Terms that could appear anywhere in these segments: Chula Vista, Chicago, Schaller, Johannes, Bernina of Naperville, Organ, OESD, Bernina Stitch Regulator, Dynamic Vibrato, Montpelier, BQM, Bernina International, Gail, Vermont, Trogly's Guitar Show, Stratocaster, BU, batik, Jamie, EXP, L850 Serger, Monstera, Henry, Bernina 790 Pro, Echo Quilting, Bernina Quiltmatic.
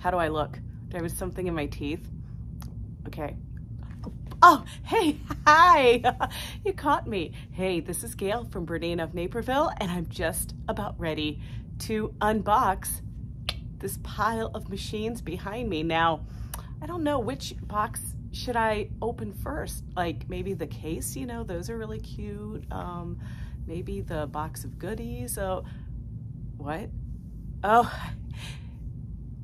How do I look? There was something in my teeth. Okay. Oh, hey, hi, you caught me. Hey, this is Gail from Bernina of Naperville, and I'm just about ready to unbox this pile of machines behind me. Now, I don't know which box should I open first, like maybe the case, you know, those are really cute. Maybe the box of goodies. Oh, what? Oh,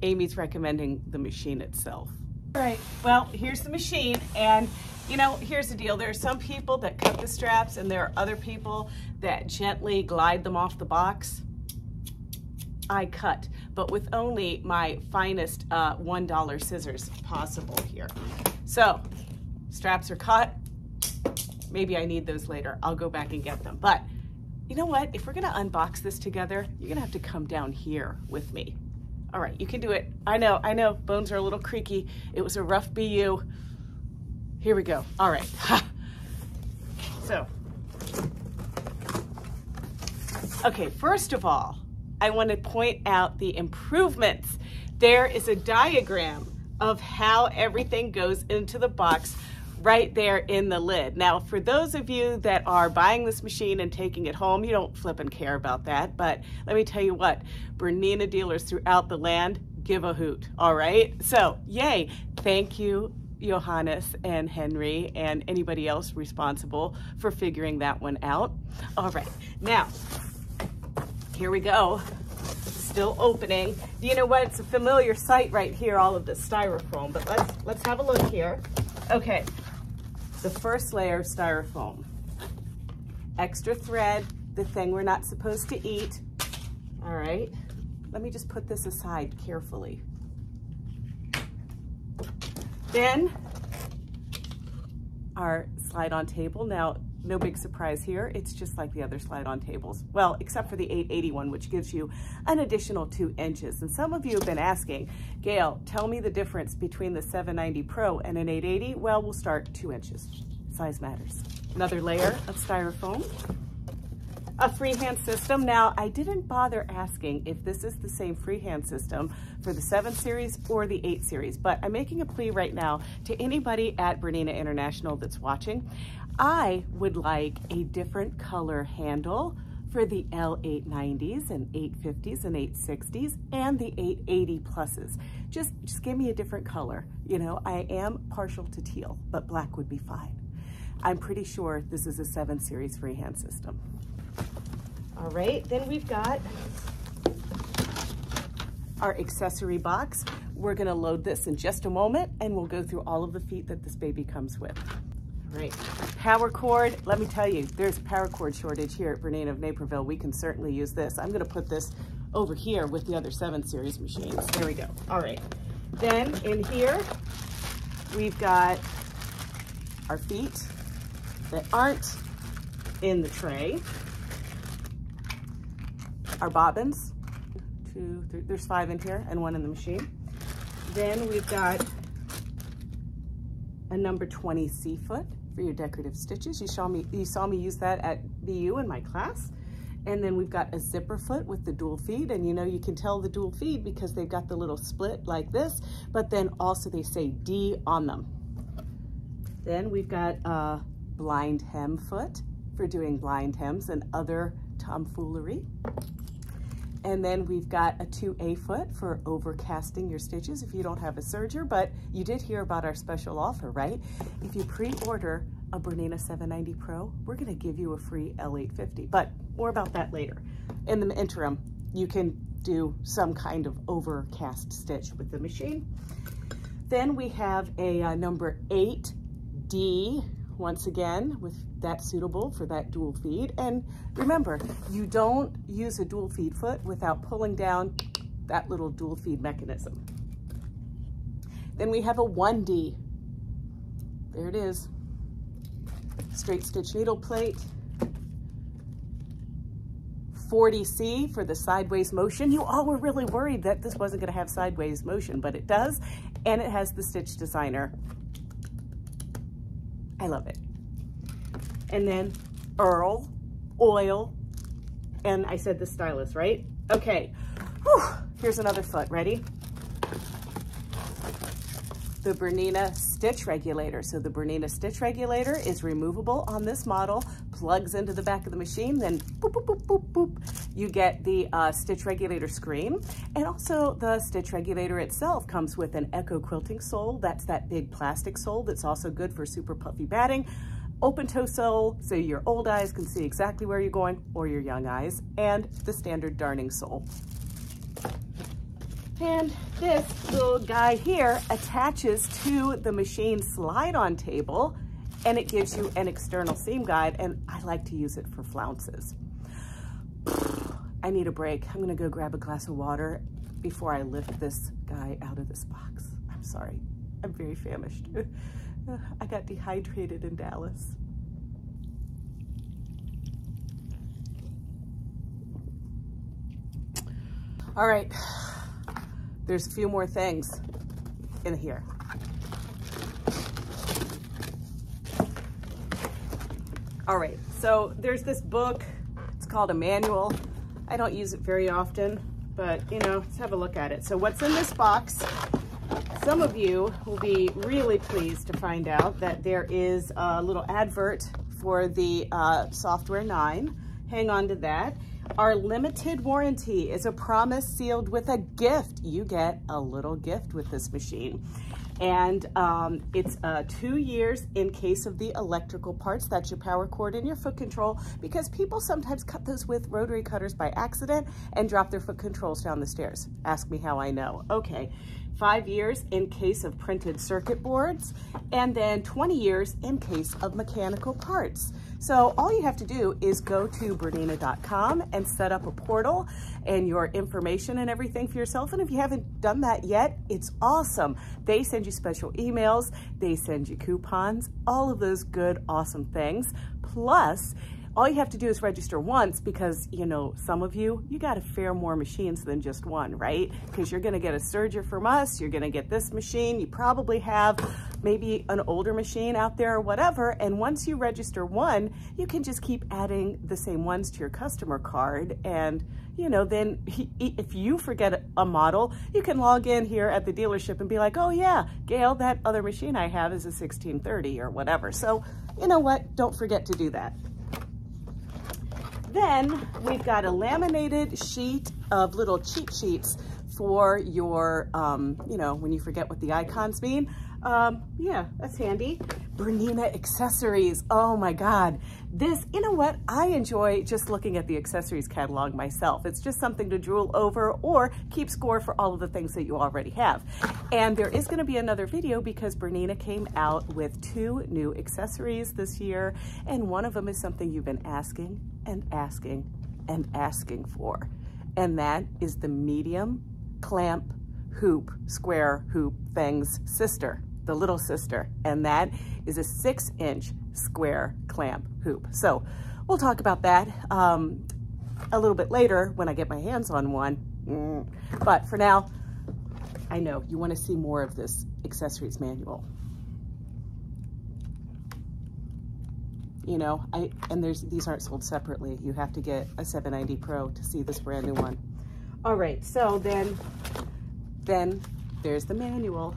Amy's recommending the machine itself. All right, well, here's the machine, and you know, here's the deal. There are some people that cut the straps, and there are other people that gently glide them off the box. I cut, but with only my finest $1 scissors possible here. So, straps are cut. Maybe I need those later. I'll go back and get them. But you know what? If we're gonna unbox this together, you're gonna have to come down here with me. All right, you can do it. I know, bones are a little creaky. It was a rough BU. Here we go. All right. So, okay, first of all, I want to point out the improvements. There is a diagram of how everything goes into the box right there in the lid. Now, for those of you that are buying this machine and taking it home, you don't flip and care about that, but let me tell you what, Bernina dealers throughout the land give a hoot, all right? So, yay, thank you, Johannes and Henry and anybody else responsible for figuring that one out. All right, now, here we go, still opening. You know what, it's a familiar sight right here, all of the styrofoam, but let's have a look here. Okay, the first layer of styrofoam. Extra thread, the thing we're not supposed to eat. All right, let me just put this aside carefully. Then our slide-on table. Now, no big surprise here. It's just like the other slide-on tables. Well, except for the 880 one, which gives you an additional 2 inches. And some of you have been asking, Gail, tell me the difference between the 790 Pro and an 880. Well, we'll start 2 inches. Size matters. Another layer of styrofoam. A freehand system. Now, I didn't bother asking if this is the same freehand system for the 7 series or the 8 series, but I'm making a plea right now to anybody at Bernina International that's watching. I would like a different color handle for the L890s and 850s and 860s and the 880 pluses. Just give me a different color. You know, I am partial to teal, but black would be fine. I'm pretty sure this is a 7 series freehand system. All right, then we've got our accessory box. We're gonna load this in just a moment and we'll go through all of the feet that this baby comes with. Right. Power cord. Let me tell you, there's a power cord shortage here at Bernina of Naperville. We can certainly use this. I'm going to put this over here with the other 7 series machines. There we go. All right. Then in here, we've got our feet that aren't in the tray. Our bobbins. 2, 3. There's 5 in here and 1 in the machine. Then we've got a number 20 C-foot. For your decorative stitches. You saw me use that at BU in my class. And then we've got a zipper foot with the dual feed, and you know you can tell the dual feed because they've got the little split like this, but then also they say D on them. Then we've got a blind hem foot for doing blind hems and other tomfoolery. And then we've got a 2A foot for overcasting your stitches if you don't have a serger, but you did hear about our special offer, right? If you pre-order a Bernina 790 Pro, we're gonna give you a free L850, but more about that later. In the interim, you can do some kind of overcast stitch with the machine. Then we have a number 8D, once again, with that suitable for that dual feed. And remember, you don't use a dual feed foot without pulling down that little dual feed mechanism. Then we have a 1D. There it is. Straight stitch needle plate. 40C for the sideways motion. You all were really worried that this wasn't gonna have sideways motion, but it does. And it has the Stitch Designer. I love it. And then Earl, oil, and I said the stylus, right? Okay, whew. Here's another foot, ready? The Bernina Stitch Regulator. So the Bernina Stitch Regulator is removable on this model, plugs into the back of the machine, then boop, boop, boop, boop, boop, you get the Stitch Regulator screen. And also the Stitch Regulator itself comes with an Echo Quilting sole. That's that big plastic sole that's also good for super puffy batting. Open toe sole, so your old eyes can see exactly where you're going, or your young eyes, and the standard darning sole. And this little guy here attaches to the machine slide-on table, and it gives you an external seam guide, and I like to use it for flounces. I need a break. I'm gonna go grab a glass of water before I lift this guy out of this box. I'm sorry, I'm very famished. I got dehydrated in Dallas. All right. There's a few more things in here. All right, so there's this book, it's called a manual. I don't use it very often, but you know, let's have a look at it. So what's in this box? Some of you will be really pleased to find out that there is a little advert for the Software 9. Hang on to that. Our limited warranty is a promise sealed with a gift. You get a little gift with this machine. And it's 2 years in case of the electrical parts. That's your power cord and your foot control, because people sometimes cut those with rotary cutters by accident and drop their foot controls down the stairs. Ask me how I know. Okay, 5 years in case of printed circuit boards, and then 20 years in case of mechanical parts. So all you have to do is go to Bernina.com and set up a portal and your information and everything for yourself. And if you haven't done that yet, it's awesome. They send you special emails, they send you coupons, all of those good, awesome things. Plus, all you have to do is register once, because, you know, some of you, you got a fair more machines than just one, right? Because you're going to get a serger from us, you're going to get this machine, you probably have maybe an older machine out there or whatever. And once you register one, you can just keep adding the same ones to your customer card. And, you know, then if you forget a model, you can log in here at the dealership and be like, oh yeah, Gail, that other machine I have is a 1630 or whatever. So, you know what? Don't forget to do that. Then we've got a laminated sheet of little cheat sheets for your, you know, when you forget what the icons mean. Yeah, that's handy. Bernina accessories. Oh my God. This, you know what? I enjoy just looking at the accessories catalog myself. It's just something to drool over or keep score for all of the things that you already have. And there is going to be another video, because Bernina came out with 2 new accessories this year. And one of them is something you've been asking and asking and asking for. And that is the medium clamp hoop, square hoop thing's sister, the little sister, and that is a 6-inch square clamp hoop. So we'll talk about that a little bit later when I get my hands on one. But for now, I know you want to see more of this accessories manual. You know, and these aren't sold separately. You have to get a 790 Pro to see this brand new one. All right, so then there's the manual.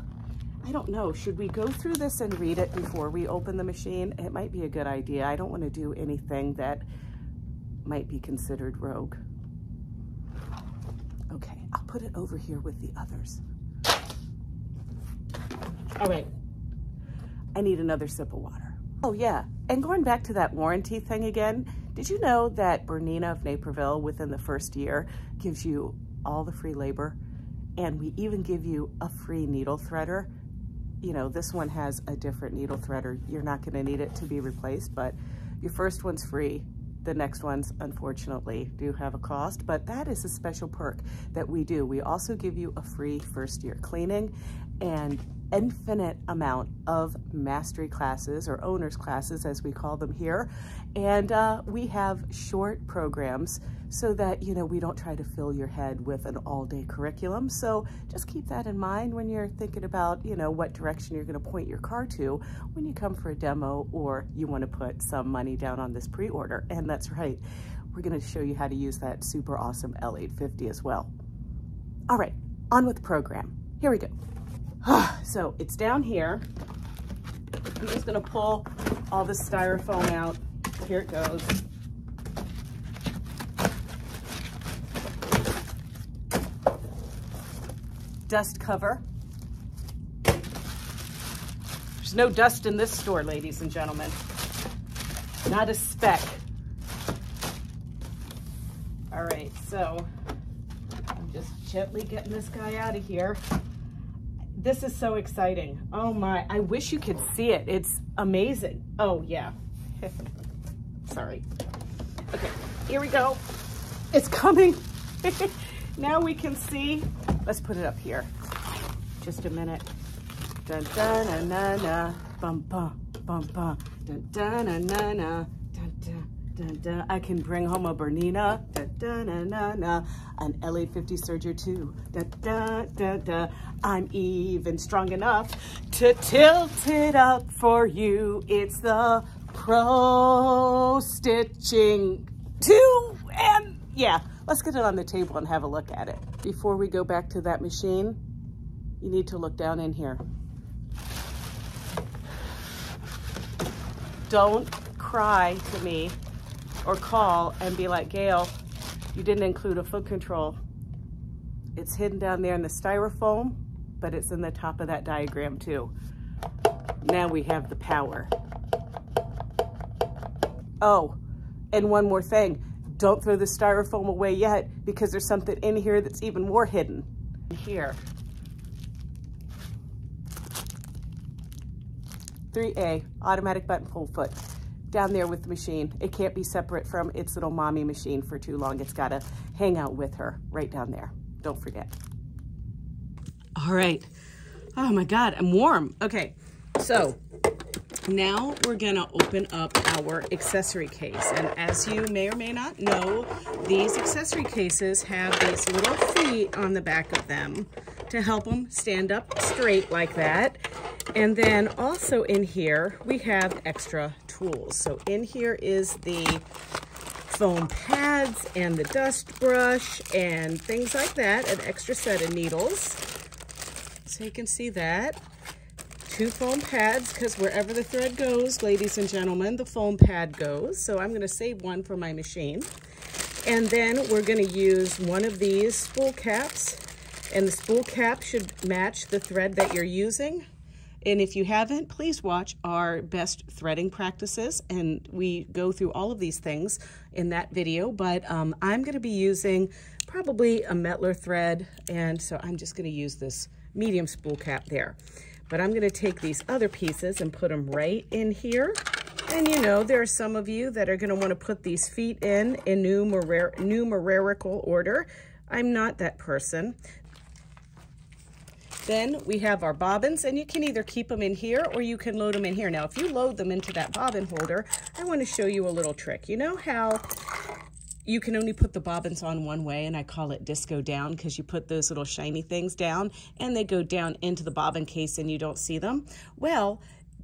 I don't know, should we go through this and read it before we open the machine? It might be a good idea. I don't want to do anything that might be considered rogue. Okay, I'll put it over here with the others. All right, I need another sip of water. Oh yeah, and going back to that warranty thing again, did you know that Bernina of Naperville within the first year gives you all the free labor? And we even give you a free needle threader. You know, this one has a different needle threader. You're not gonna need it to be replaced, but your first one's free. The next ones, unfortunately, do have a cost, but that is a special perk that we do. We also give you a free first-year cleaning and infinite amount of mastery classes, or owner's classes as we call them here. And we have short programs so that, you know, we don't try to fill your head with an all-day curriculum. So just keep that in mind when you're thinking about, you know, what direction you're going to point your car to when you come for a demo, or you want to put some money down on this pre-order. And that's right, we're going to show you how to use that super awesome L850 as well. All right, on with the program. Here we go. So it's down here. I'm just gonna pull all this styrofoam out. Here it goes. Dust cover. There's no dust in this store, ladies and gentlemen. Not a speck. All right, so I'm just gently getting this guy out of here. This is so exciting. Oh my, I wish you could see it. It's amazing. Oh yeah. Sorry. Okay, here we go. It's coming. Now we can see. Let's put it up here. Just a minute. Dun dun na na na. Bum bum bum bum. Dun dun na na na. Dun dun dun dun. I can bring home a Bernina. Dun dun na na na. An L850 Serger too. Dun dun dun dun. I'm even strong enough to tilt it up for you. It's the Pro Stitching 2, and yeah, let's get it on the table and have a look at it. Before we go back to that machine, you need to look down in here. Don't cry to me or call and be like, Gail, you didn't include a foot control. It's hidden down there in the styrofoam, but it's in the top of that diagram too. Now we have the power. Oh, and one more thing. Don't throw the styrofoam away yet, because there's something in here that's even more hidden. Here. 3A, automatic button pull foot. Down there with the machine. It can't be separate from its little mommy machine for too long. It's got to hang out with her right down there. Don't forget. All right. Oh my God, I'm warm. Okay, so. Now we're gonna open up our accessory case. And as you may or may not know, these accessory cases have these little feet on the back of them to help them stand up straight like that. And then also in here, we have extra tools. So in here is the foam pads and the dust brush and things like that, an extra set of needles. So you can see that. Two foam pads, because wherever the thread goes, ladies and gentlemen, the foam pad goes. So I'm gonna save one for my machine. And then we're gonna use one of these spool caps, and the spool cap should match the thread that you're using. And if you haven't, please watch our best threading practices. And we go through all of these things in that video, but I'm gonna be using probably a Mettler thread. And so I'm just gonna use this medium spool cap there. But I'm gonna take these other pieces and put them right in here. And you know, there are some of you that are gonna wanna put these feet in numerical order. I'm not that person. Then we have our bobbins, and you can either keep them in here or you can load them in here. Now, if you load them into that bobbin holder, I wanna show you a little trick. You know how you can only put the bobbins on one way, and I call it disco down, because you put those little shiny things down and they go down into the bobbin case and you don't see them? Well,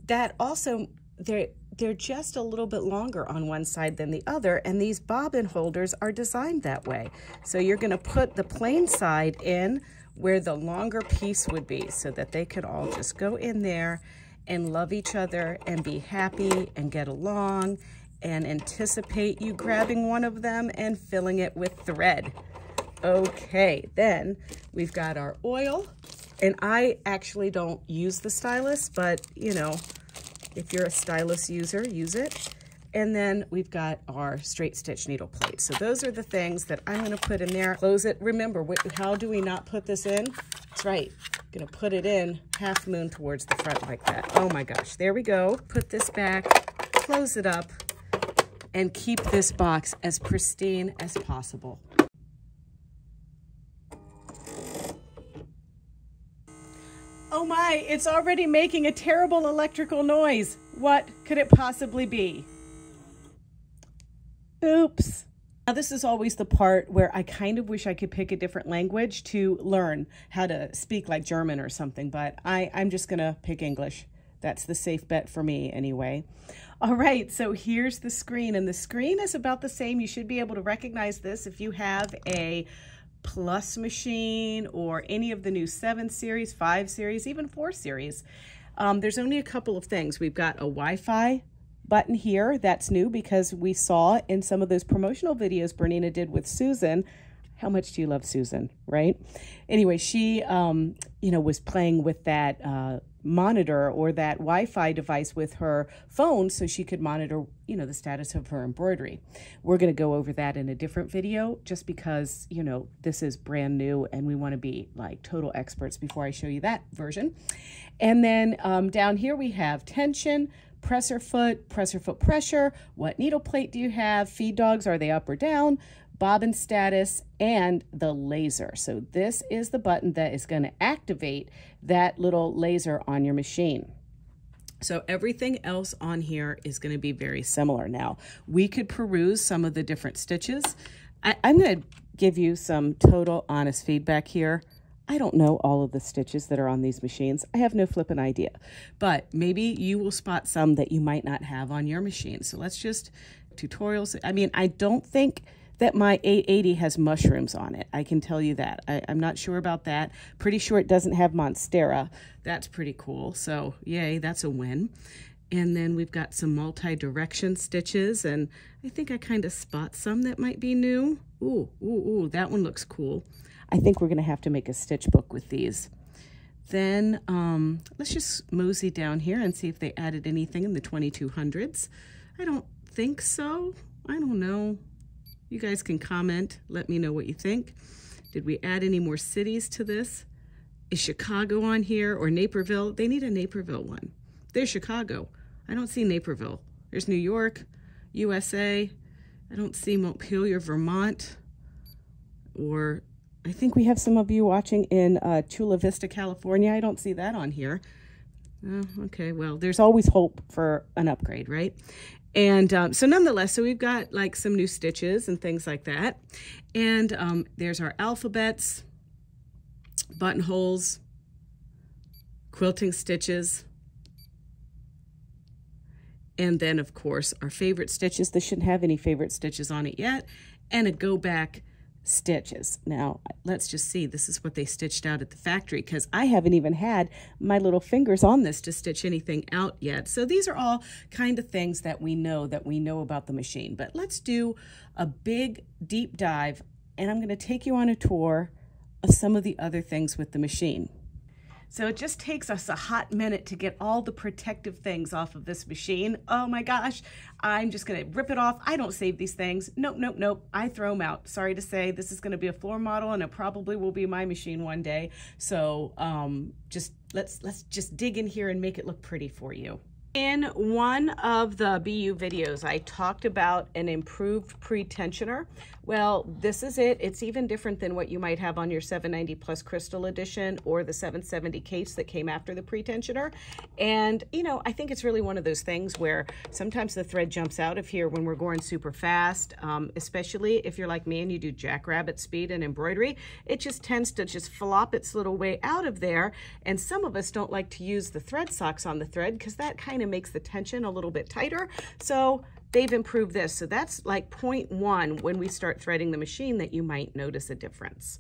that also, they're just a little bit longer on one side than the other, and these bobbin holders are designed that way. So you're gonna put the plain side in where the longer piece would be, so that they could all just go in there and love each other and be happy and get along and anticipate you grabbing one of them and filling it with thread. Okay, then we've got our oil, and I actually don't use the stylus, but you know, if you're a stylus user, use it. And then we've got our straight stitch needle plate. So those are the things that I'm gonna put in there. Close it, remember, how do we not put this in? That's right, I'm gonna put it in half moon towards the front like that. Oh my gosh, there we go. Put this back, close it up, and keep this box as pristine as possible. Oh my, it's already making a terrible electrical noise. What could it possibly be? Oops. Now, this is always the part where I kind of wish I could pick a different language to learn how to speak, like German or something, but I'm just gonna pick English. That's the safe bet for me anyway. All right, so here's the screen, and the screen is about the same. You should be able to recognize this if you have a Plus machine or any of the new 7 series, 5 series, even 4 series. There's only a couple of things. We've got a Wi-Fi button here. That's new because we saw in some of those promotional videos Bernina did with Susan. How much do you love Susan, right? Anyway, she you know, was playing with that monitor or that Wi-Fi device with her phone so she could monitor, you know, the status of her embroidery. We're going to go over that in a different video just because, you know, this is brand new and we want to be like total experts before I show you that version. And then down here we have tension, presser foot pressure, what needle plate do you have, feed dogs, are they up or down, bobbin status, and the laser. So this is the button that is going to activate that little laser on your machine. So everything else on here is going to be very similar. Now, we could peruse some of the different stitches. I'm going to give you some total honest feedback here. I don't know all of the stitches that are on these machines. I have no flippin' idea, but maybe you will spot some that you might not have on your machine. So let's just tutorials. I mean, I don't think that my 880 has mushrooms on it. I can tell you that. I'm not sure about that. Pretty sure it doesn't have Monstera. That's pretty cool. So yay, that's a win. And then we've got some multi-direction stitches, and I think I kind of spot some that might be new. Ooh, ooh, ooh, that one looks cool. I think we're gonna have to make a stitch book with these. Then let's just mosey down here and see if they added anything in the 2200s. I don't think so. I don't know. You guys can comment, let me know what you think. Did we add any more cities to this? Is Chicago on here or Naperville? They need a Naperville one. There's Chicago. I don't see Naperville. There's New York, USA. I don't see Montpelier, Vermont, or I think we have some of you watching in Chula Vista, California. I don't see that on here. Oh, okay, well, there's always hope for an upgrade, right? And so nonetheless, so we've got like some new stitches and things like that. And there's our alphabets, buttonholes, quilting stitches. And then of course, our favorite stitches. This shouldn't have any favorite stitches on it yet. And a go back stitches. Now let's just see, this is what they stitched out at the factory because I haven't even had my little fingers on this to stitch anything out yet. So these are all kind of things that we know about the machine, but let's do a big deep dive and I'm going to take you on a tour of some of the other things with the machine. So it just takes us a hot minute to get all the protective things off of this machine. Oh my gosh, I'm just gonna rip it off. I don't save these things. Nope, nope, nope. I throw them out. Sorry to say, this is gonna be a floor model and it probably will be my machine one day. So just let's just dig in here and make it look pretty for you. In one of the BU videos, I talked about an improved pre-tensioner. Well, this is it. It's even different than what you might have on your 790 Plus Crystal Edition or the 770 case that came after the pre-tensioner. And, you know, I think it's really one of those things where sometimes the thread jumps out of here when we're going super fast, especially if you're like me and you do jackrabbit speed and embroidery. It just tends to just flop its little way out of there. And some of us don't like to use the thread socks on the thread because that kind of makes the tension a little bit tighter. So they've improved this. So that's like 0.1 when we start threading the machine that you might notice a difference.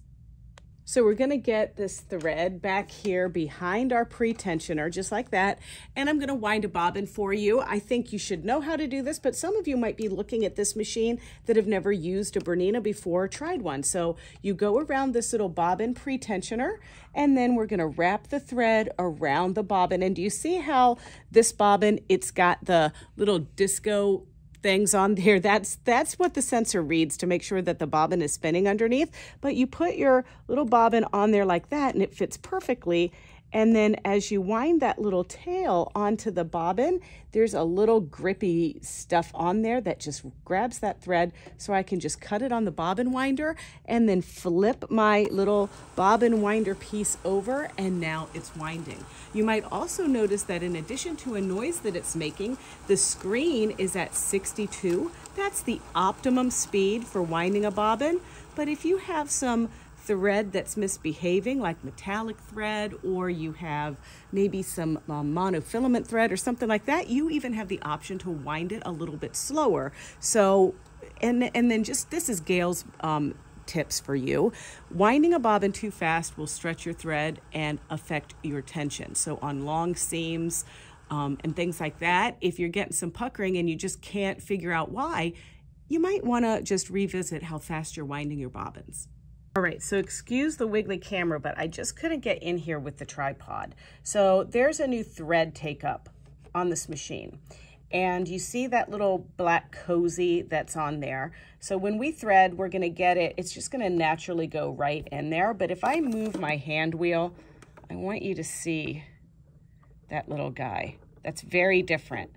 So we're going to get this thread back here behind our pre-tensioner, just like that. And I'm going to wind a bobbin for you. I think you should know how to do this, but some of you might be looking at this machine that have never used a Bernina before or tried one. So you go around this little bobbin pre-tensioner, and then we're going to wrap the thread around the bobbin. And do you see how this bobbin, it's got the little disco things on there? That's what the sensor reads to make sure that the bobbin is spinning underneath. But you put your little bobbin on there like that and it fits perfectly. And then as you wind that little tail onto the bobbin, there's a little grippy stuff on there that just grabs that thread. So I can just cut it on the bobbin winder and then flip my little bobbin winder piece over, and now it's winding. You might also notice that in addition to a noise that it's making, the screen is at 62. That's the optimum speed for winding a bobbin. But if you have some thread that's misbehaving, like metallic thread, or you have maybe some monofilament thread or something like that, you even have the option to wind it a little bit slower. So, and then just, this is Gail's tips for you. Winding a bobbin too fast will stretch your thread and affect your tension. So on long seams and things like that, if you're getting some puckering and you just can't figure out why, you might want to just revisit how fast you're winding your bobbins. All right, so excuse the wiggly camera, but I just couldn't get in here with the tripod. So there's a new thread take up on this machine. And you see that little black cozy that's on there. So when we thread, we're gonna get it, it's just gonna naturally go right in there. But if I move my hand wheel, I want you to see that little guy. That's very different.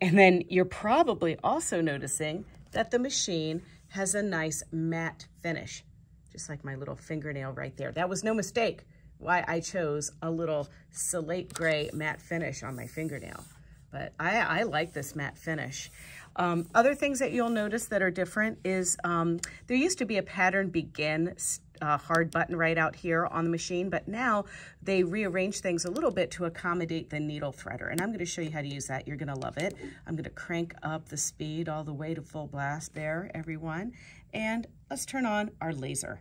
And then you're probably also noticing that the machine has a nice matte finish, just like my little fingernail right there. That was no mistake why I chose a little slate gray matte finish on my fingernail. But I like this matte finish. Other things that you'll notice that are different is there used to be a pattern begin hard button right out here on the machine, but now they rearrange things a little bit to accommodate the needle threader. And I'm gonna show you how to use that. You're gonna love it. I'm gonna crank up the speed all the way to full blast there, everyone. And let's turn on our laser.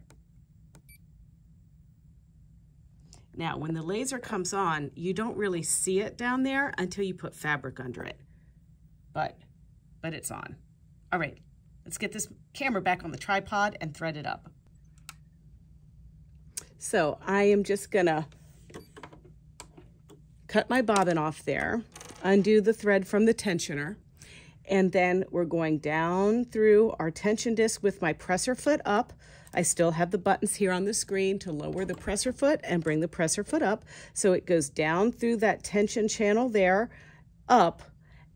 Now, when the laser comes on, you don't really see it down there until you put fabric under it, but it's on. All right, let's get this camera back on the tripod and thread it up. So I am just gonna cut my bobbin off there, undo the thread from the tensioner, and then we're going down through our tension disc with my presser foot up. I still have the buttons here on the screen to lower the presser foot and bring the presser foot up. So it goes down through that tension channel there, up,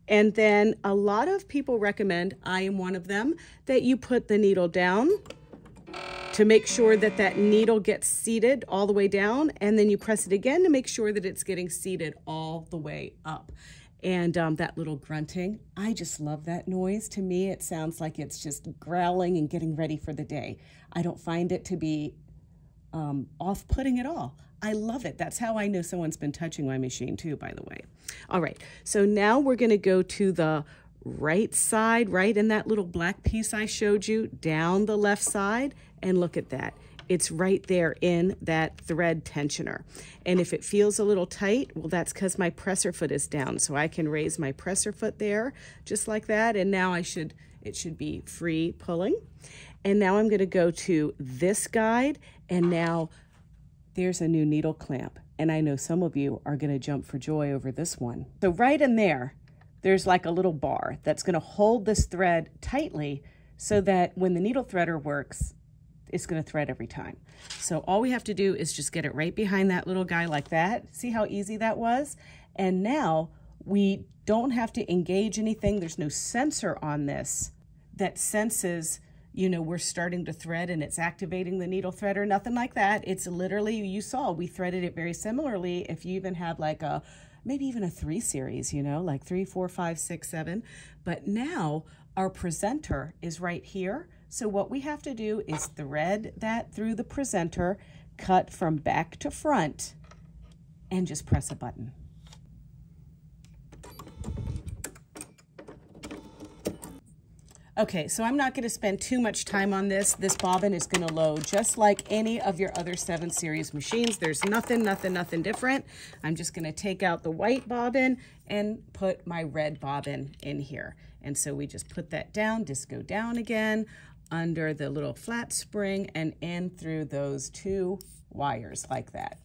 and then a lot of people recommend, I am one of them, that you put the needle down to make sure that that needle gets seated all the way down, and then you press it again to make sure that it's getting seated all the way up. And that little grunting, I just love that noise. To me, it sounds like it's just growling and getting ready for the day. I don't find it to be off-putting at all. I love it. That's how I know someone's been touching my machine too, by the way. All right, so now we're gonna go to the right side, right in that little black piece I showed you, down the left side, and look at that. It's right there in that thread tensioner. And if it feels a little tight, well, that's because my presser foot is down. So I can raise my presser foot there just like that. And now it should be free pulling. And now I'm gonna go to this guide, and now there's a new needle clamp. And I know some of you are gonna jump for joy over this one. So right in there, there's like a little bar that's gonna hold this thread tightly so that when the needle threader works, it's gonna thread every time. So all we have to do is just get it right behind that little guy like that. See how easy that was? And now we don't have to engage anything. There's no sensor on this that senses, you know, we're starting to thread and it's activating the needle threader, nothing like that. It's literally, you saw, we threaded it very similarly. If you even had like a, maybe even a 3 series, you know, like 3, 4, 5, 6, 7. But now our presenter is right here. So what we have to do is thread that through the presenter, cut from back to front, and just press a button. Okay, so I'm not gonna spend too much time on this. This bobbin is gonna load just like any of your other 7 Series machines. There's nothing different. I'm just gonna take out the white bobbin and put my red bobbin in here. And so we just put that down, just go down again, under the little flat spring and in through those 2 wires like that.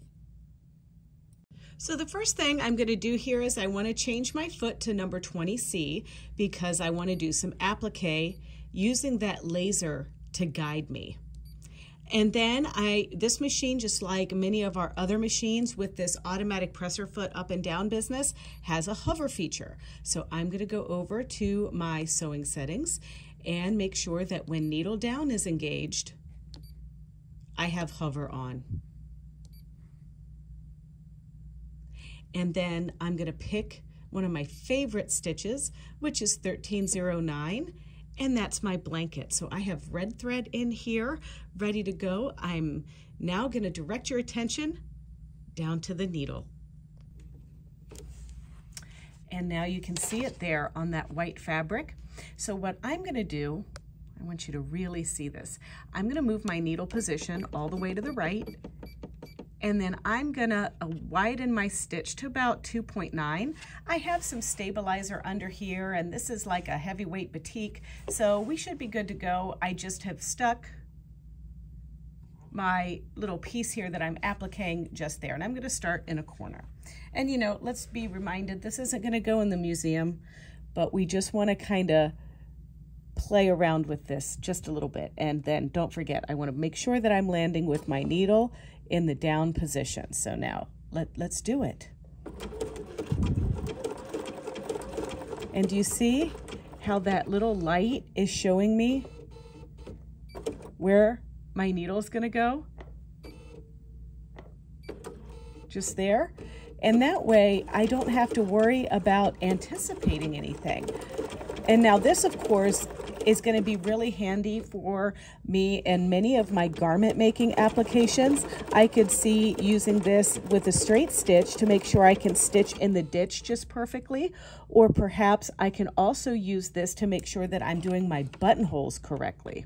So the first thing I'm gonna do here is I wanna change my foot to number 20C because I wanna do some applique using that laser to guide me. And then this machine, just like many of our other machines with this automatic presser foot up and down business, has a hover feature. So I'm gonna go over to my sewing settings and make sure that when needle down is engaged, I have hover on. And then I'm gonna pick one of my favorite stitches, which is 1309, and that's my blanket. So I have red thread in here, ready to go. I'm now gonna direct your attention down to the needle. And now you can see it there on that white fabric. So what I'm gonna do, I I want you to really see this. I'm gonna move my needle position all the way to the right, and then I'm gonna widen my stitch to about 2.9. I have some stabilizer under here, and this is like a heavyweight batik, so we should be good to go. I just have stuck my little piece here that I'm appliquing just there, and I'm gonna start in a corner. And you know, let's be reminded, this isn't gonna go in the museum, but we just wanna kinda play around with this just a little bit. And then don't forget, I wanna make sure that I'm landing with my needle in the down position. So now, let's do it. And do you see how that little light is showing me where my needle is gonna go? Just there. And that way I don't have to worry about anticipating anything. And now this, of course, is going to be really handy for me in many of my garment making applications. I could see using this with a straight stitch to make sure I can stitch in the ditch just perfectly, or perhaps I can also use this to make sure that I'm doing my buttonholes correctly.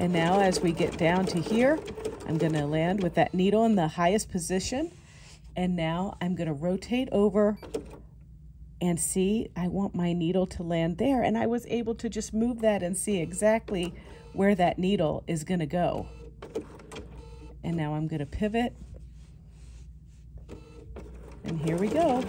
And now as we get down to here, I'm gonna land with that needle in the highest position. And now I'm gonna rotate over and see, I want my needle to land there. And I was able to just move that and see exactly where that needle is gonna go. And now I'm gonna pivot. And here we go.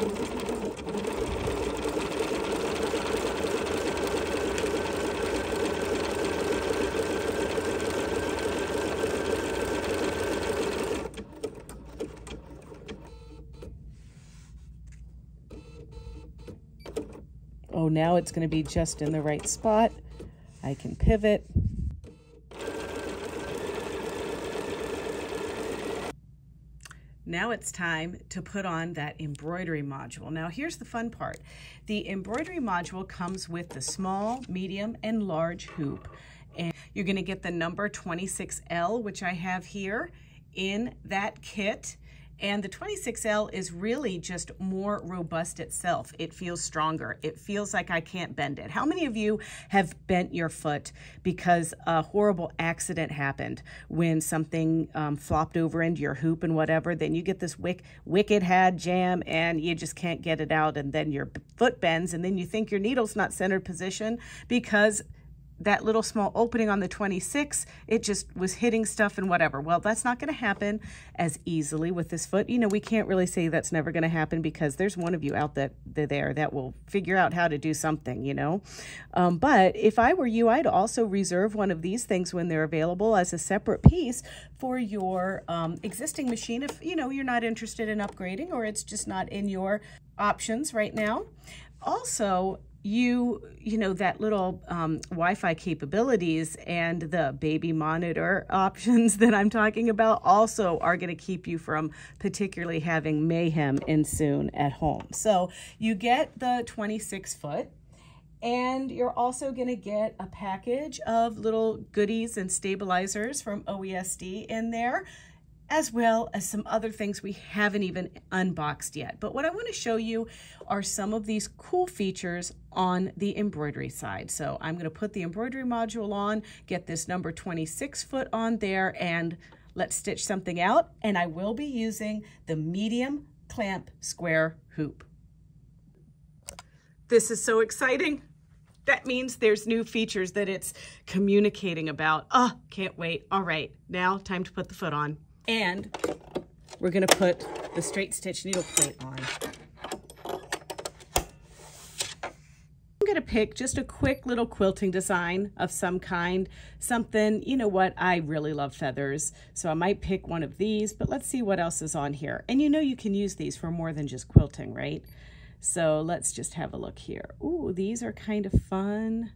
Oh, now it's going to be just in the right spot. I can pivot. Now it's time to put on that embroidery module. Now here's the fun part. The embroidery module comes with the small, medium, and large hoop. And you're going to get the number 26L, which I have here in that kit. And the 26L is really just more robust itself. It feels stronger. It feels like I can't bend it. How many of you have bent your foot because a horrible accident happened when something flopped over into your hoop and whatever? Then you get this wicked had jam and you just can't get it out, and then your foot bends, and then you think your needle's not centered position because that little small opening on the 26, it just was hitting stuff and whatever. Well, that's not gonna happen as easily with this foot. You know, we can't really say that's never gonna happen because there's one of you out there that will figure out how to do something, you know. But if I were you, I'd also reserve one of these things when they're available as a separate piece for your existing machine if, you know, you're not interested in upgrading or it's just not in your options right now. Also, you know, that little Wi-Fi capabilities and the baby monitor options that I'm talking about also are going to keep you from particularly having mayhem ensuing at home. So you get the 26-foot, and you're also going to get a package of little goodies and stabilizers from OESD in there, as well as some other things we haven't even unboxed yet. But what I wanna show you are some of these cool features on the embroidery side. So I'm gonna put the embroidery module on, get this number 26-foot on there, and let's stitch something out. And I will be using the medium clamp square hoop. This is so exciting. That means there's new features that it's communicating about. Oh, can't wait. All right, now time to put the foot on. And we're gonna put the straight stitch needle plate on. I'm gonna pick just a quick little quilting design of some kind, something, you know what, I really love feathers, so I might pick one of these, but let's see what else is on here. And you know you can use these for more than just quilting, right? So let's just have a look here. Ooh, these are kind of fun.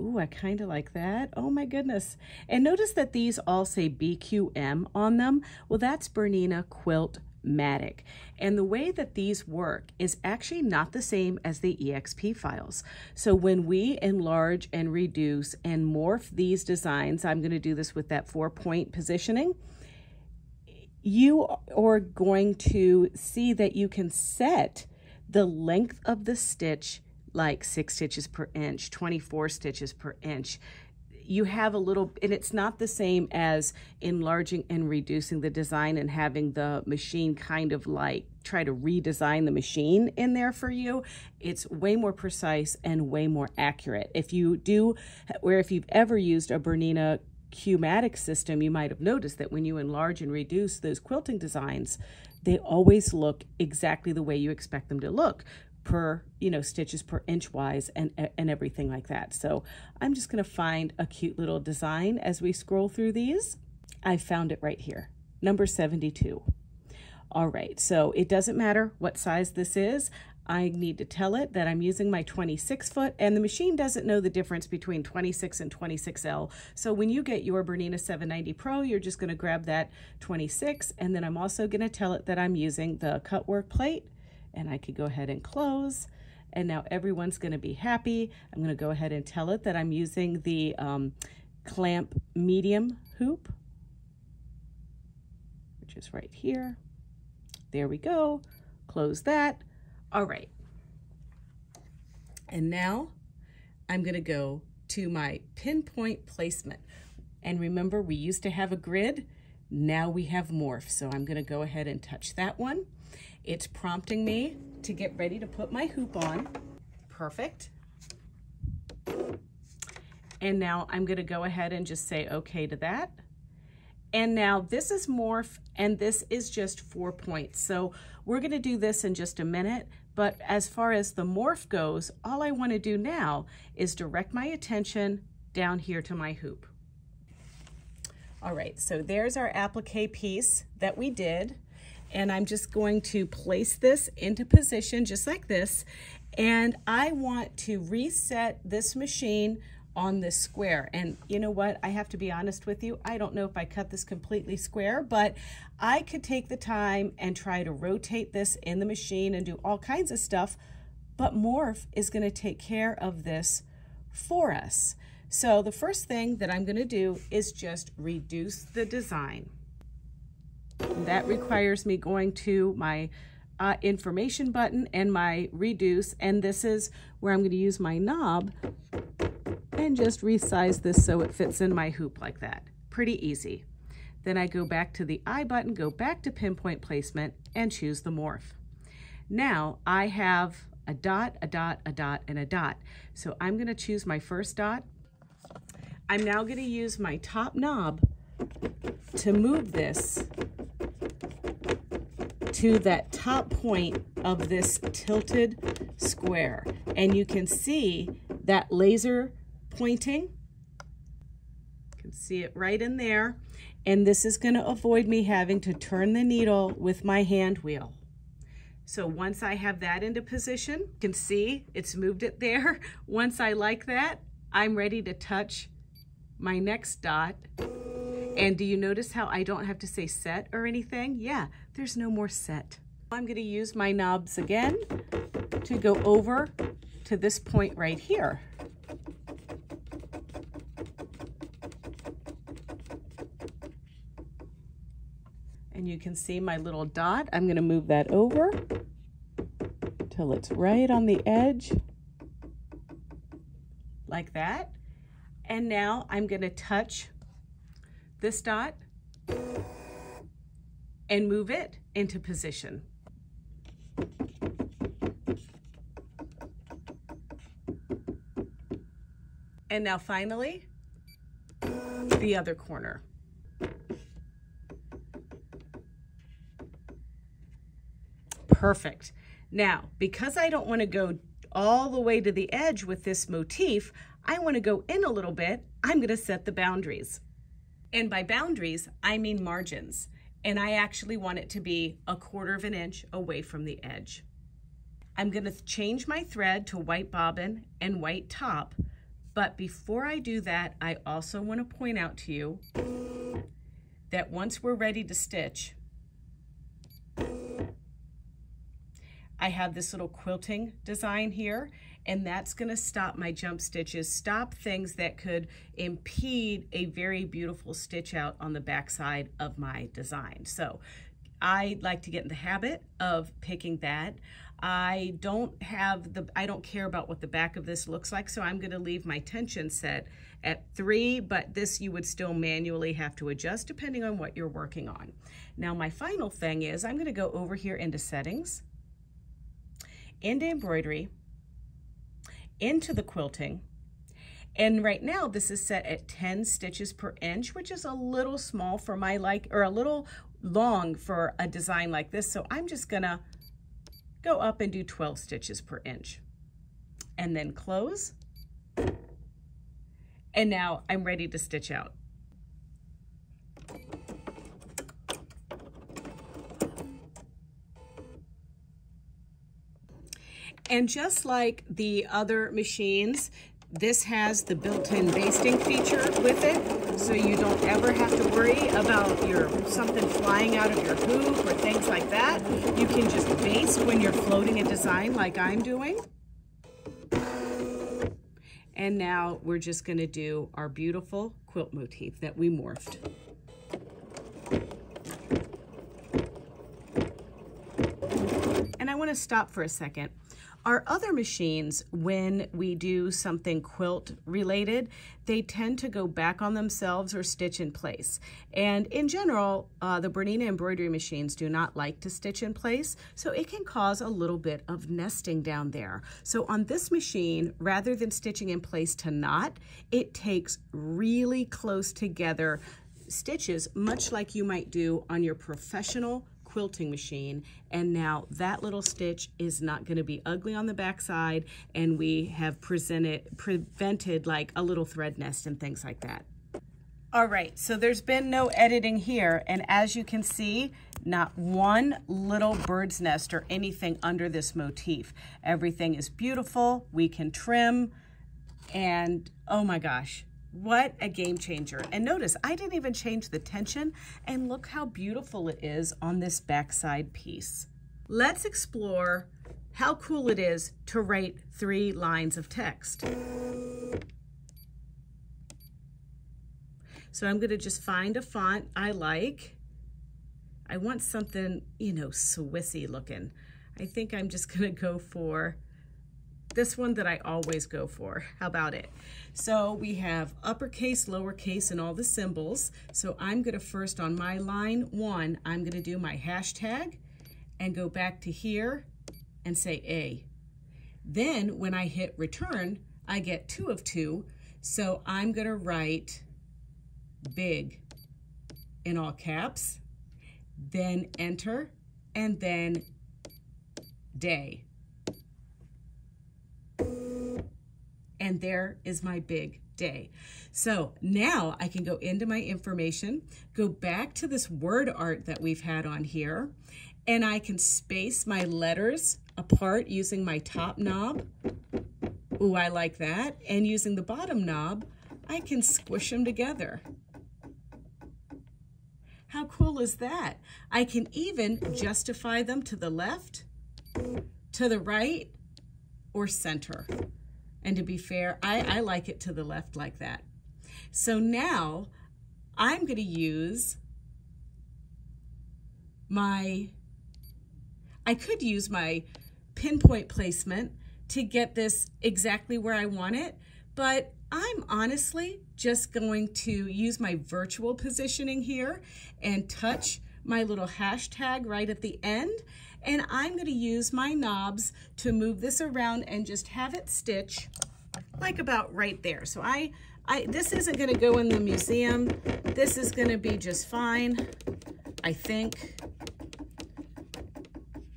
Ooh, I kind of like that. Oh my goodness. And notice that these all say BQM on them. Well, that's Bernina Quiltmatic. And the way that these work is actually not the same as the EXP files. So when we enlarge and reduce and morph these designs, I'm going to do this with that 4-point positioning. you are going to see that you can set the length of the stitch like 6 stitches per inch, 24 stitches per inch. You have a little, and it's not the same as enlarging and reducing the design and having the machine kind of like try to redesign the machine in there for you. It's way more precise and way more accurate. If you do, or if you've ever used a Bernina Quiltmatic system, you might have noticed that when you enlarge and reduce those quilting designs, they always look exactly the way you expect them to look, per, you know, stitches per inch wise and everything like that. So I'm just going to find a cute little design as we scroll through these. I found it right here, number 72. All right, so it doesn't matter what size this is. I need to tell it that I'm using my 26-foot, and the machine doesn't know the difference between 26 and 26L. So when you get your Bernina 790 Pro, you're just going to grab that 26, and then I'm also going to tell it that I'm using the cutwork plate. And I could go ahead and close, and now everyone's going to be happy. I'm going to go ahead and tell it that I'm using the clamp medium hoop, which is right here. There we go. Close that. All right. And now I'm going to go to my pinpoint placement. And remember, we used to have a grid. Now we have morph. So I'm going to go ahead and touch that one. It's prompting me to get ready to put my hoop on. Perfect. And now I'm going to go ahead and just say okay to that. And now this is morph, and this is just 4 points. So we're going to do this in just a minute. But as far as the morph goes, all I want to do now is direct my attention down here to my hoop. All right, so there's our applique piece that we did. And I'm just going to place this into position just like this. And I want to reset this machine on this square. And you know what? I have to be honest with you. I don't know if I cut this completely square, but I could take the time and try to rotate this in the machine and do all kinds of stuff. But Morph is going to take care of this for us. So the first thing that I'm going to do is just reduce the design. That requires me going to my information button and my reduce, and this is where I'm going to use my knob and just resize this so it fits in my hoop like that. Pretty easy. Then I go back to the I button, go back to pinpoint placement, and choose the morph. Now I have a dot, a dot, a dot, and a dot. So I'm going to choose my first dot. I'm now going to use my top knob to move this to that top point of this tilted square. And you can see that laser pointing. You can see it right in there. And this is going to avoid me having to turn the needle with my hand wheel. So once I have that into position, you can see it's moved it there. Once I like that, I'm ready to touch my next dot. And do you notice how I don't have to say set or anything? Yeah, there's no more set. I'm going to use my knobs again to go over to this point right here. And you can see my little dot. I'm going to move that over till it's right on the edge like that. And now I'm going to touch this dot and move it into position. And now finally, the other corner. Perfect. Now, because I don't want to go all the way to the edge with this motif, I want to go in a little bit. I'm going to set the boundaries. And by boundaries, I mean margins. And I actually want it to be 1/4 of an inch away from the edge. I'm going to change my thread to white bobbin and white top. But before I do that, I also want to point out to you that once we're ready to stitch, I have this little quilting design here. and that's going to stop my jump stitches, stop things that could impede a very beautiful stitch out on the backside of my design. So I like to get in the habit of picking that. I don't care about what the back of this looks like, so I'm going to leave my tension set at 3, but this you would still manually have to adjust depending on what you're working on. Now my final thing is I'm going to go over here into settings, into embroidery, into the quilting, and right now this is set at 10 stitches per inch, which is a little small for my like, or a little long for a design like this, so I'm just gonna go up and do 12 stitches per inch and then close, and now I'm ready to stitch out. And just like the other machines, this has the built-in basting feature with it, so you don't ever have to worry about your something flying out of your hoop or things like that. You can just baste when you're floating a design like I'm doing. And now we're just going to do our beautiful quilt motif that we morphed. And I want to stop for a second. Our other machines, when we do something quilt related, they tend to go back on themselves or stitch in place. And in general, the Bernina embroidery machines do not like to stitch in place, so it can cause a little bit of nesting down there. So on this machine, rather than stitching in place to knot, it takes really close together stitches, much like you might do on your professional quilting machine. And now that little stitch is not going to be ugly on the backside, and we have prevented like a little thread nest and things like that. All right, so there's been no editing here, and as you can see, not one little bird's nest or anything under this motif. Everything is beautiful. We can trim, and oh my gosh, what a game changer. And notice, I didn't even change the tension, and look how beautiful it is on this backside piece. Let's explore how cool it is to write 3 lines of text. So I'm going to just find a font I like. I want something, you know, Swissy looking. I think I'm just going to go for this one that I always go for. How about it? So we have uppercase, lowercase, and all the symbols. So I'm going to first, on my line 1, I'm going to do my hashtag and go back to here and say A. Then when I hit return, I get 2 of 2. So I'm going to write big in all caps, then enter, and then day. And there is my big day. So now I can go into my information, go back to this word art that we've had on here, and I can space my letters apart using my top knob. Ooh, I like that. And using the bottom knob, I can squish them together. How cool is that? I can even justify them to the left, to the right, or center. And to be fair, I like it to the left like that. So now I'm going to use my, I could use my pinpoint placement to get this exactly where I want it, but I'm honestly just going to use my virtual positioning here and touch my little hashtag right at the end. And I'm going to use my knobs to move this around and just have it stitch like about right there. So this isn't going to go in the museum. This is going to be just fine, I think.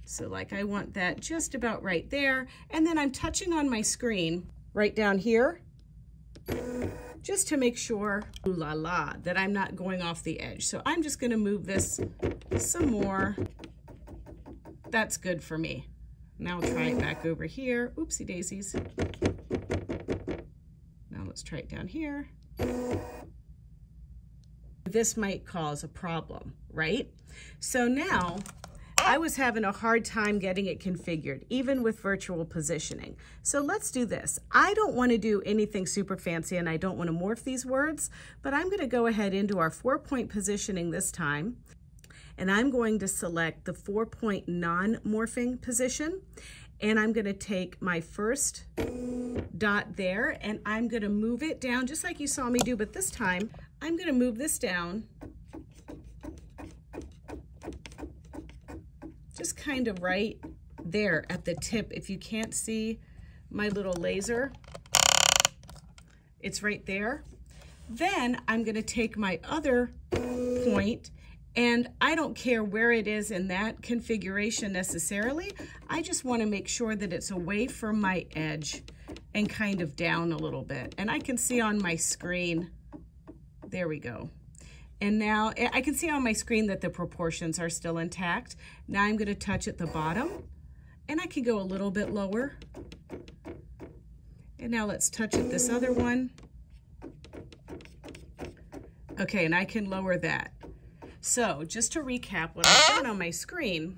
So like I want that just about right there. And then I'm touching on my screen right down here just to make sure, ooh la la, that I'm not going off the edge. So I'm just going to move this some more. That's good for me. Now I'll try it back over here. Oopsie daisies. Now let's try it down here. This might cause a problem, right? So now I was having a hard time getting it configured, even with virtual positioning. So let's do this. I don't want to do anything super fancy and I don't want to morph these words, but I'm going to go ahead into our 4-point positioning this time. And I'm going to select the 4-point non-morphing position. And I'm going to take my first dot there and I'm going to move it down just like you saw me do, but this time I'm going to move this down just kind of right there at the tip. If you can't see my little laser, it's right there. Then I'm going to take my other point. And I don't care where it is in that configuration necessarily. I just want to make sure that it's away from my edge and kind of down a little bit. And I can see on my screen, there we go. And now I can see on my screen that the proportions are still intact. Now I'm going to touch at the bottom and I can go a little bit lower. And now let's touch at this other one. Okay, and I can lower that. So just to recap, what I've done on my screen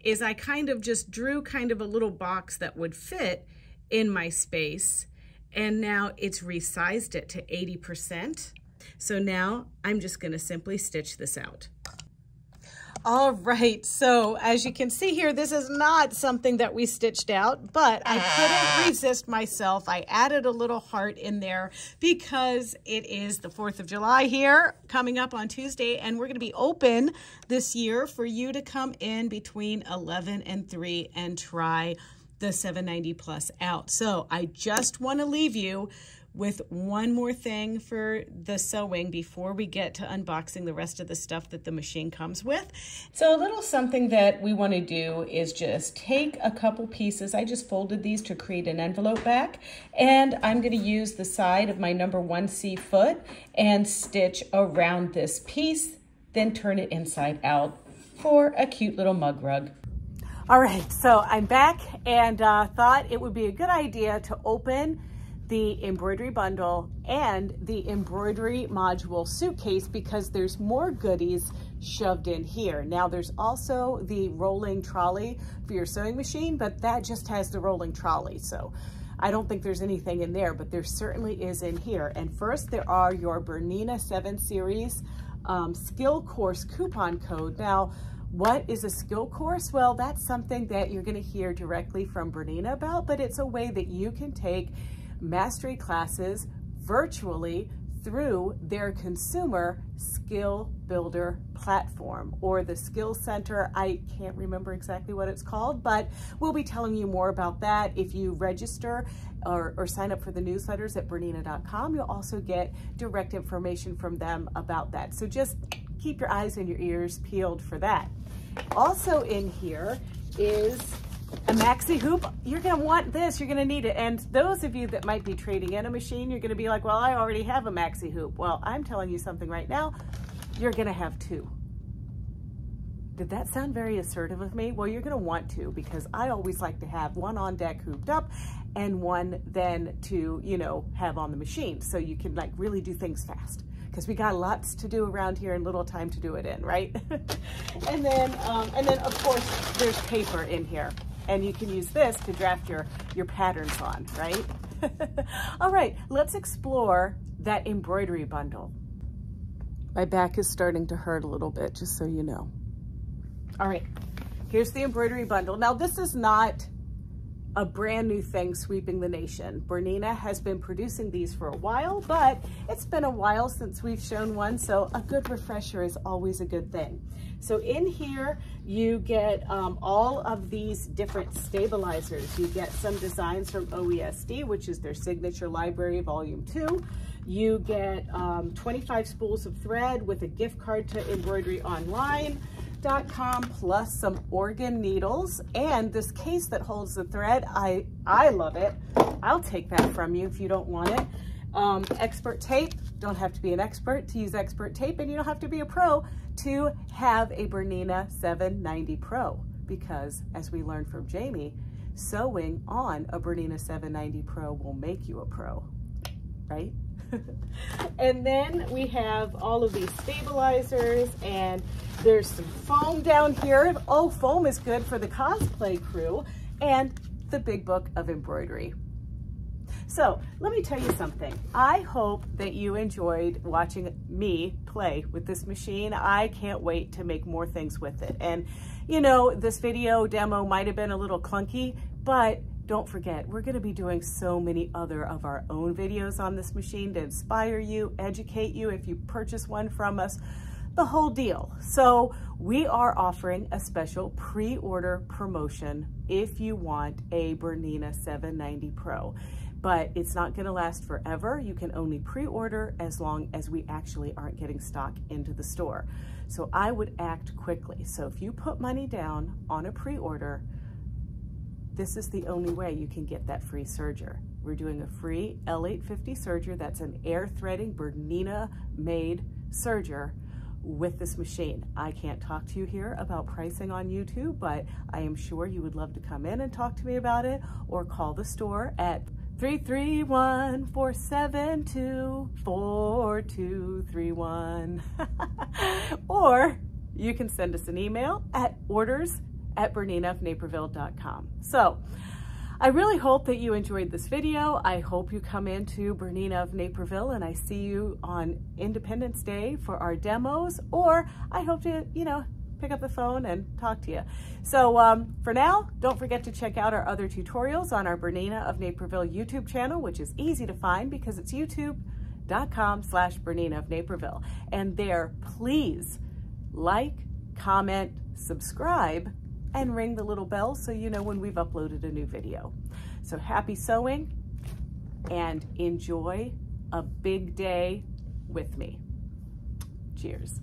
is I kind of just drew kind of a little box that would fit in my space, and now it's resized it to 80%. So now I'm just going to simply stitch this out. All right, so as you can see here, this is not something that we stitched out, but I couldn't resist myself. I added a little heart in there because it is the 4th of July here, coming up on Tuesday, and we're going to be open this year for you to come in between 11 and 3 and try the 790 Plus out. So I just want to leave you with one more thing for the sewing before we get to unboxing the rest of the stuff that the machine comes with. So a little something that we want to do is just take a couple pieces. I just folded these to create an envelope back, and I'm going to use the side of my number 1C foot and stitch around this piece, then turn it inside out for a cute little mug rug. All right, so I'm back and thought it would be a good idea to open the embroidery bundle and the embroidery module suitcase because there's more goodies shoved in here. Now there's also the rolling trolley for your sewing machine, but that just has the rolling trolley. So I don't think there's anything in there, but there certainly is in here. And first there are your Bernina 7 series skill course coupon code. Now, what is a skill course? Well, that's something that you're gonna hear directly from Bernina about, but it's a way that you can take mastery classes virtually through their consumer skill builder platform or the skill center. I can't remember exactly what it's called, but we'll be telling you more about that. If you register or sign up for the newsletters at Bernina.com, you'll also get direct information from them about that. So just keep your eyes and your ears peeled for that. Also in here is a maxi hoop. You're going to want this. You're going to need it. And those of you that might be trading in a machine, you're going to be like, well, I already have a maxi hoop. Well, I'm telling you something right now. You're going to have two. Did that sound very assertive of me? Well, you're going to want to, because I always like to have one on deck hooped up and one then to, you know, have on the machine. So you can like really do things fast, because we got lots to do around here and little time to do it in, right? and then of course there's paper in here. And you can use this to draft your patterns on, right? All right, let's explore that embroidery bundle. My back is starting to hurt a little bit, just so you know. All right, here's the embroidery bundle. Now this is not a brand new thing sweeping the nation. Bernina has been producing these for a while, but it's been a while since we've shown one, so a good refresher is always a good thing. So in here, you get all of these different stabilizers. You get some designs from OESD, which is their signature library, volume 2. You get 25 spools of thread with a gift card to embroideryonline.com plus some Organ needles, and this case that holds the thread. I love it. I'll take that from you if you don't want it. Expert tape. Don't have to be an expert to use expert tape, and you don't have to be a pro to have a Bernina 790 Pro, because as we learned from Jamie, sewing on a Bernina 790 Pro will make you a pro, right? And then we have all of these stabilizers, and there's some foam down here. Oh, foam is good for the cosplay crew, and the big book of embroidery. So let me tell you something. I hope that you enjoyed watching me play with this machine. I can't wait to make more things with it. And you know, this video demo might've been a little clunky, but don't forget, we're gonna be doing so many other of our own videos on this machine to inspire you, educate you if you purchase one from us, the whole deal. So we are offering a special pre-order promotion if you want a Bernina 790 Pro. But it's not gonna last forever. You can only pre-order as long as we actually aren't getting stock into the store. So I would act quickly. So if you put money down on a pre-order, this is the only way you can get that free serger. We're doing a free L850 serger. That's an air threading Bernina made serger with this machine. I can't talk to you here about pricing on YouTube, but I am sure you would love to come in and talk to me about it, or call the store at 331-472-4231. Or you can send us an email at orders@berninaofnaperville.com. So I really hope that you enjoyed this video. I hope you come into Bernina of Naperville and I see you on Independence Day for our demos, or I hope to, you know, pick up the phone and talk to you. So for now, don't forget to check out our other tutorials on our Bernina of Naperville YouTube channel, which is easy to find because it's youtube.com/Bernina of Naperville. And there, please like, comment, subscribe, and ring the little bell so you know when we've uploaded a new video. So happy sewing, and enjoy a big day with me. Cheers.